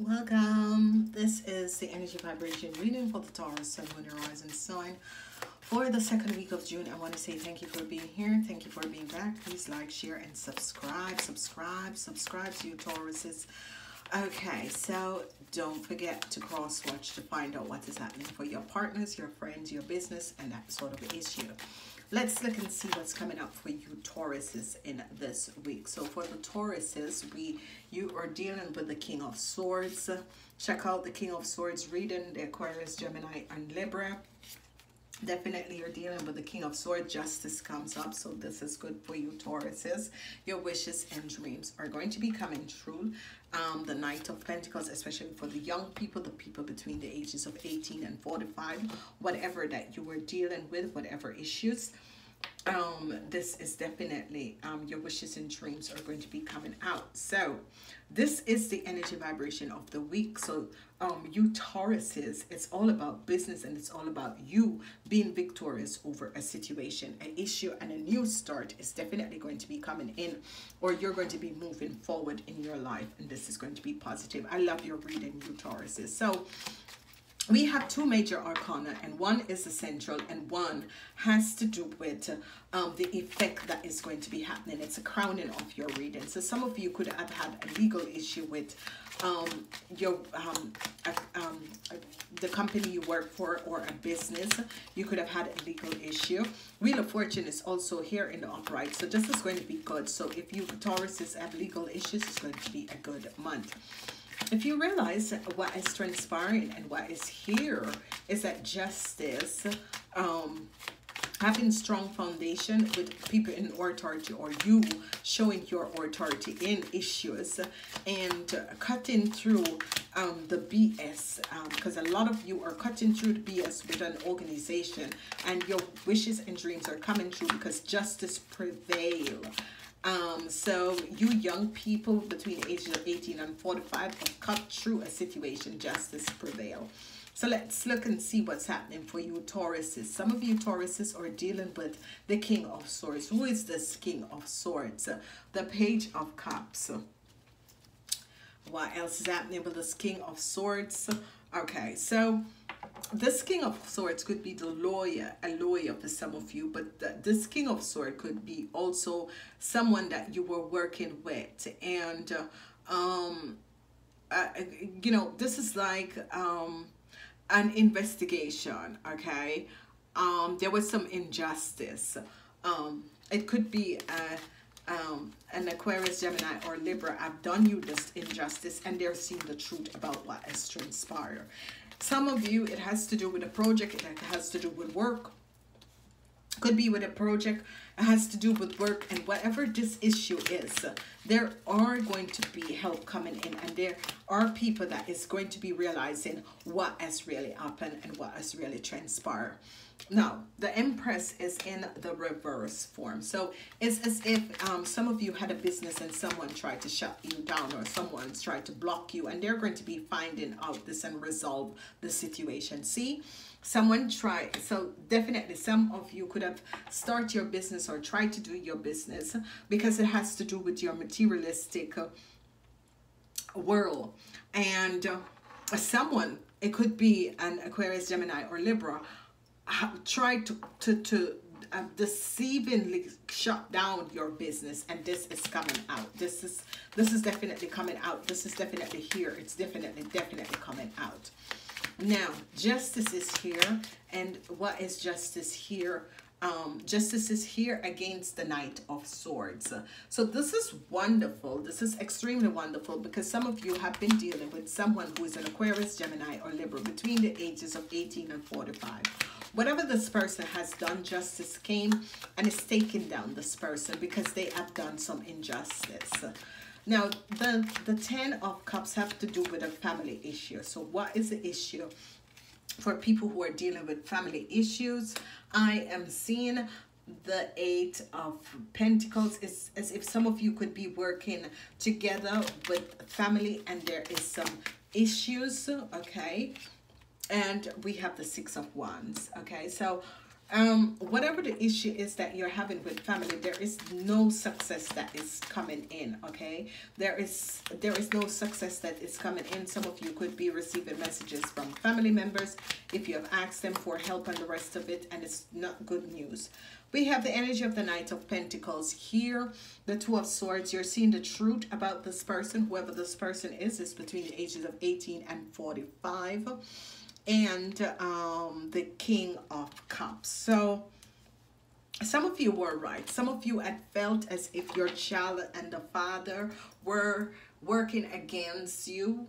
Welcome. This is the energy vibration reading for the Taurus Sun, Moon, Rising sign for the second week of June. I want to say thank you for being here. Thank you for being back. Please like, share, and subscribe. Subscribe to you Tauruses. Okay, so don't forget to cross-watch to find out what is happening for your partners, your friends, your business, and that sort of issue. Let's look and see what's coming up for you Tauruses in this week. So for the Tauruses, you are dealing with the King of Swords. Check out the King of Swords reading, the Aquarius, Gemini, and Libra. Definitely you're dealing with the King of Swords. Justice comes up, so this is good for you Tauruses. Your wishes and dreams are going to be coming true. The Knight of Pentacles, especially for the young people, the people between the ages of 18 and 45, whatever that you were dealing with, whatever issues, this is definitely your wishes and dreams are going to be coming out. So this is the energy vibration of the week. So you Tauruses, it's all about business, and it's all about you being victorious over a situation, an issue, and a new start is definitely going to be coming in, or you're going to be moving forward in your life, and this is going to be positive. I love your reading, you Tauruses. So we have two major arcana, and one is the central and one has to do with the effect that is going to be happening. It's a crowning of your reading. So some of you could have had a legal issue with your the company you work for or a business. You could have had a legal issue. Wheel of Fortune is also here in the upright, so this is going to be good. So if you Tauruses have legal issues, it's going to be a good month. If you realize what is transpiring and what is here is that justice, having strong foundation with people in authority, or you showing your authority in issues and cutting through the BS, because a lot of you are cutting through the BS with an organization, and your wishes and dreams are coming true because justice prevails. So you young people between the ages of 18 and 45 have cut through a situation. Justice prevail. So let's look and see what's happening for you Tauruses. Some of you Tauruses are dealing with the King of Swords. Who is this King of Swords? The Page of Cups. What else is happening with this King of Swords? Okay, so this King of Swords could be the lawyer, a lawyer for some of you, but this King of Swords could be also someone that you were working with. And, you know, this is like an investigation, okay? There was some injustice. It could be an Aquarius, Gemini, or Libra. I've done you this injustice, and they're seeing the truth about what has transpired. Some of you, it has to do with a project. It has to do with work. Could be with a project. It has to do with work, and whatever this issue is, there are going to be help coming in, and there are people that is going to be realizing what has really happened and what has really transpired. Now, the Empress is in the reverse form. So it's as if some of you had a business and someone tried to shut you down, or someone's tried to block you, and they're going to be finding out this and resolve the situation. See, someone tried. So definitely some of you could have started your business or tried to do your business, because it has to do with your materialistic world. And someone, it could be an Aquarius, Gemini, or Libra, tried to deceivingly shut down your business, and this is coming out. This is definitely coming out. This is definitely here. It's definitely coming out. Now, justice is here, and what is justice here? Justice is here against the Knight of Swords. So this is wonderful. This is extremely wonderful, because some of you have been dealing with someone who is an Aquarius, Gemini, or Libra between the ages of 18 and 45. Whatever this person has done, justice came and is taking down this person because they have done some injustice. Now, the Ten of Cups have to do with a family issue. So what is the issue? For people who are dealing with family issues, I am seeing the Eight of Pentacles. It's as if some of you could be working together with family, and there is some issues, okay? And we have the Six of Wands, okay? So Whatever the issue is that you're having with family, there is no success that is coming in, okay? There is no success that is coming in. Some of you could be receiving messages from family members if you have asked them for help and the rest of it, and it's not good news. We have the energy of the Knight of Pentacles here, the Two of Swords. You're seeing the truth about this person. Whoever this person is between the ages of 18 and 45. And the King of Cups. So some of you were right. Some of you had felt as if your child and the father were working against you.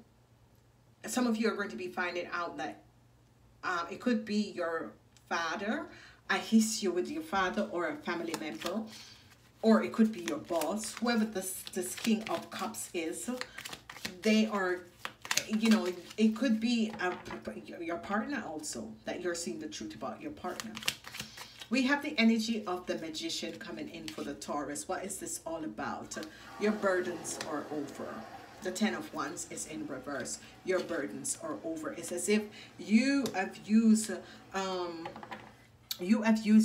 Some of you are going to be finding out that it could be your father, an issue with your father or a family member, or it could be your boss. Whoever this King of Cups is, they are, you know, it could be your partner also, that you're seeing the truth about your partner. We have the energy of the Magician coming in for the Taurus. What is this all about? Your burdens are over. The Ten of Wands is in reverse. Your burdens are over. It's as if you have used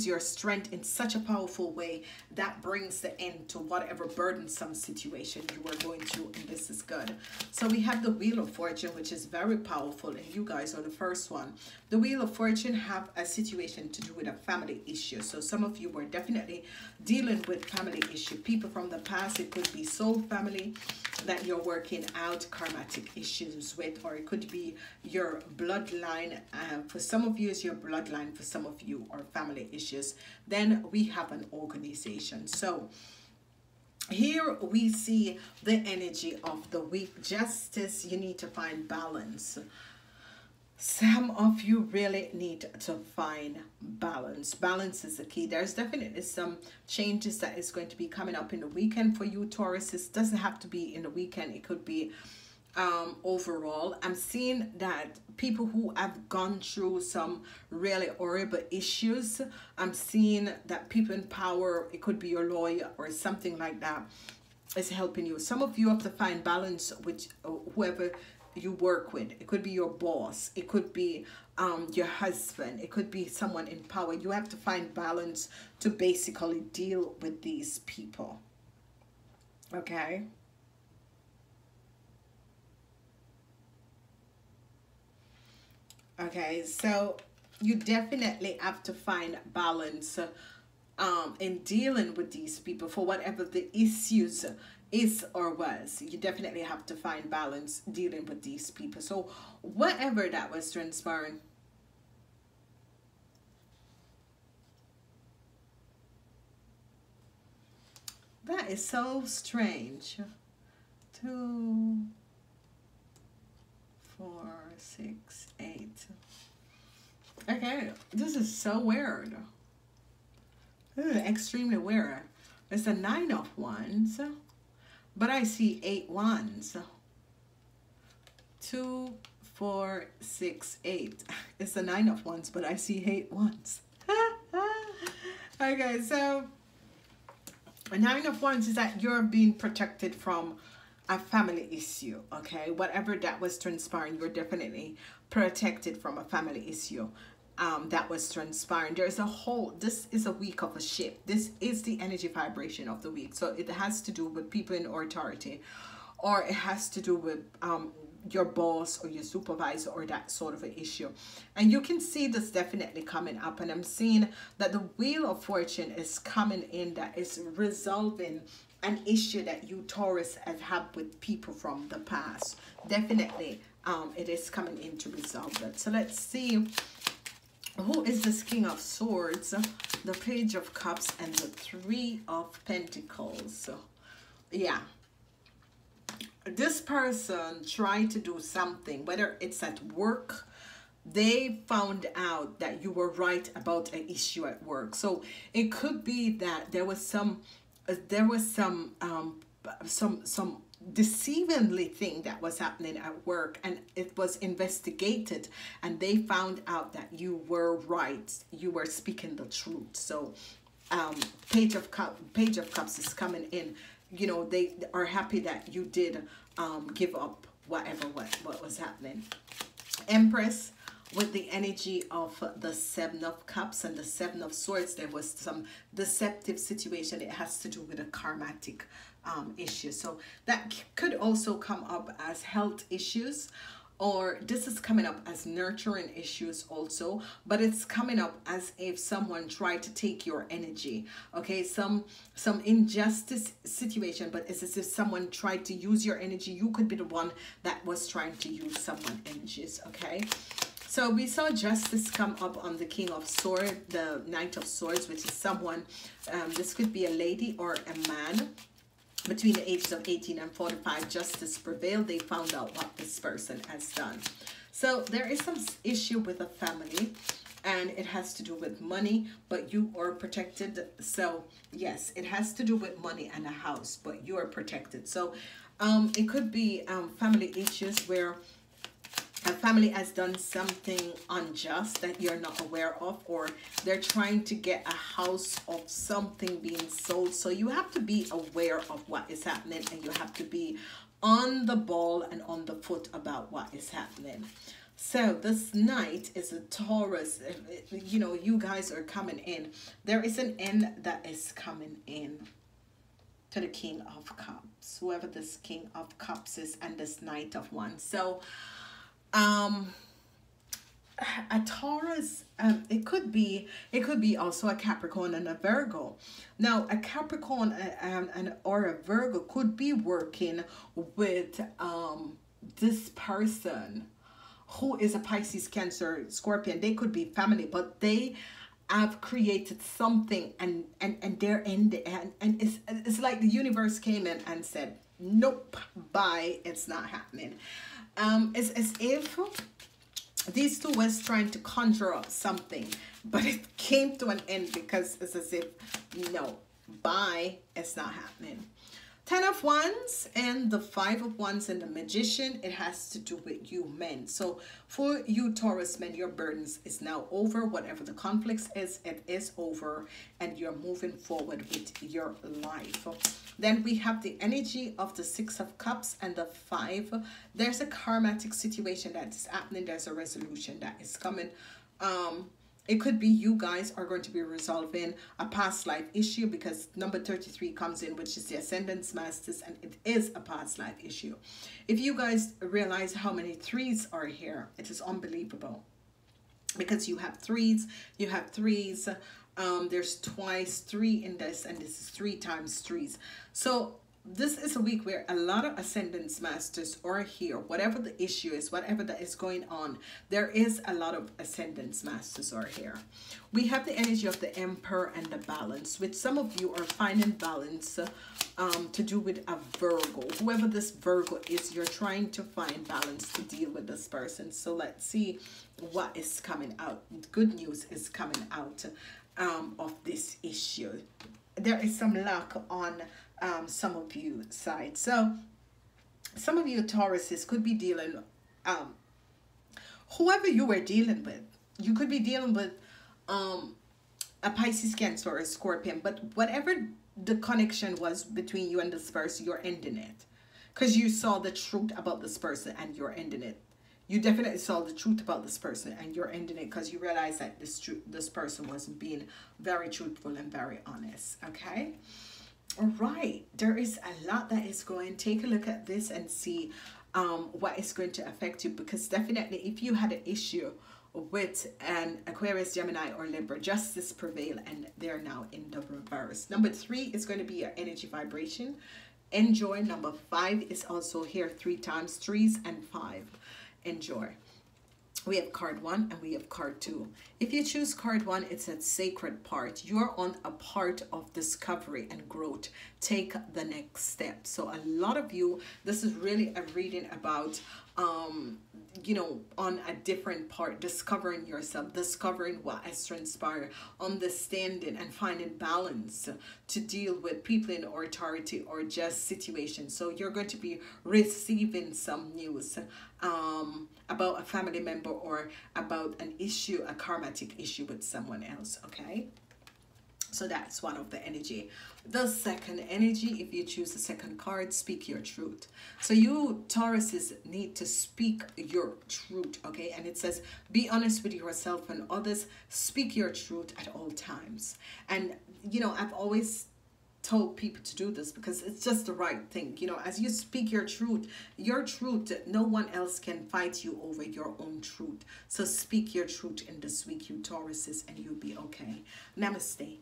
your strength in such a powerful way that brings the end to whatever burdensome situation you were going through, and this is good. So we have the Wheel of Fortune, which is very powerful, and you guys are the first one. The Wheel of Fortune have a situation to do with a family issue. So some of you were definitely dealing with family issue. People from the past, it could be soul family that you're working out karmatic issues with, or it could be your bloodline. For some of you, it's your bloodline. For some of you, or family issues. Then we have an organization. So here we see the energy of the weak justice. You need to find balance. Some of you really need to find balance. Balance is the key. There's definitely some changes that is going to be coming up in the weekend for you, Taurus. It doesn't have to be in the weekend. It could be overall. I'm seeing that people who have gone through some really horrible issues, I'm seeing that people in power, it could be your lawyer or something like that, is helping you. Some of you have to find balance with whoever you work with. It could be your boss, it could be your husband, it could be someone in power. You have to find balance to basically deal with these people, okay? Okay, so you definitely have to find balance in dealing with these people for whatever the issues is or was. You definitely have to find balance dealing with these people. So whatever that was transpiring, that is so strange. 2, 4, 6, 8. Okay, this is so weird. This is extremely weird. It's a 9 of Wands, but I see 8 wands. 2, 4, 6, 8. It's a 9 of Wands, but I see 8 wands. Okay, so a 9 of Wands is that you're being protected from a family issue, okay? Whatever that was transpiring, you're definitely protected from a family issue that was transpiring. There's a whole, this is a week of a shift. This is the energy vibration of the week. So it has to do with people in authority, or it has to do with your boss or your supervisor or that sort of an issue. And you can see this definitely coming up. And I'm seeing that the Wheel of Fortune is coming in, that is resolving an issue that you Taurus have had with people from the past. Definitely it is coming in to resolve that. So let's see, who is this King of Swords, the Page of Cups, and the 3 of Pentacles? So yeah, this person tried to do something, whether it's at work. They found out that you were right about an issue at work. So it could be that there was some deceivingly thing that was happening at work, and it was investigated, and they found out that you were right, you were speaking the truth. So Page of Cups is coming in. You know, they are happy that you did give up whatever what was happening. Empress, with the energy of the Seven of Cups and the Seven of Swords, there was some deceptive situation. It has to do with a karmatic issue. So that could also come up as health issues, or this is coming up as nurturing issues also, but it's coming up as if someone tried to take your energy, okay? Some injustice situation, but it's as if someone tried to use your energy. You could be the one that was trying to use someone's energies, okay? So we saw justice come up on the King of Swords, the Knight of Swords, which is someone, this could be a lady or a man, between the ages of 18 and 45, justice prevailed. They found out what this person has done. So there is some issue with a family, and it has to do with money, but you are protected. So yes, it has to do with money and a house, but you are protected. So it could be family issues where a family has done something unjust that you're not aware of, or they're trying to get a house of something being sold. So you have to be aware of what is happening, and you have to be on the ball and on the foot about what is happening. So this night is a Taurus. You know, you guys are coming in. There is an end that is coming in to the King of Cups, whoever this King of Cups is, and this Knight of Wands. So a Taurus, it could be also a Capricorn and a Virgo. Now a Capricorn or a Virgo could be working with this person who is a Pisces, Cancer, Scorpion. They could be family, but they have created something and they're in the end, and it's like the universe came in and said, nope, bye, it's not happening. It's as if these two was trying to conjure up something, but it came to an end because it's as if, no, bye, it's not happening. 10 of Wands and the 5 of Wands and the Magician. It has to do with you men. So for you Taurus men, your burdens is now over. Whatever the conflicts is, it is over, and you're moving forward with your life. Then we have the energy of the 6 of Cups and the 5. There's a karmatic situation that is happening. There's a resolution that is coming. It could be you guys are going to be resolving a past life issue, because number 33 comes in, which is the Ascendant Masters, and it is a past life issue. If you guys realize how many 3s are here, it is unbelievable, because you have 3s, you have 3s. There's twice 3 in this, and this is 3 times 3s. So this is a week where a lot of Ascendant Masters are here. Whatever the issue is, whatever that is going on, there is a lot of Ascendant Masters are here. We have the energy of the Emperor and the Balance, which some of you are finding balance to do with a Virgo. Whoever this Virgo is, you're trying to find balance to deal with this person. So let's see what is coming out. Good news is coming out of this issue. There is some luck on some of you side. So some of you Tauruses could be dealing, whoever you were dealing with, you could be dealing with a Pisces, Cancer, or a Scorpion, but whatever the connection was between you and this person, you're ending it, because you saw the truth about this person and you're ending it. You definitely saw the truth about this person and you're ending it, because you realize that this person wasn't being very truthful and very honest, okay? All right, there is a lot that is going. Take a look at this and see what is going to affect you, because definitely if you had an issue with an Aquarius, Gemini, or Libra, justice prevail, and they're now in the reverse. Number 3 is going to be your energy vibration. Enjoy. Number 5 is also here, 3 times 3s and 5. Enjoy. We have card 1 and we have card 2. If you choose card 1, it's a sacred part. You're on a part of discovery and growth. Take the next step. So a lot of you, this is really a reading about, you know, on a different part, discovering yourself, discovering what has transpired, understanding and finding balance to deal with people in authority or just situations. So you're going to be receiving some news about a family member or about an issue, a karmatic issue with someone else, okay? So that's one of the energy. The second energy, if you choose the second card, speak your truth. So you Tauruses need to speak your truth, okay? And it says, be honest with yourself and others, speak your truth at all times. And, you know, I've always told people to do this because it's just the right thing. You know, as you speak your truth, no one else can fight you over your own truth. So speak your truth in this week, you Tauruses, and you'll be okay. Namaste.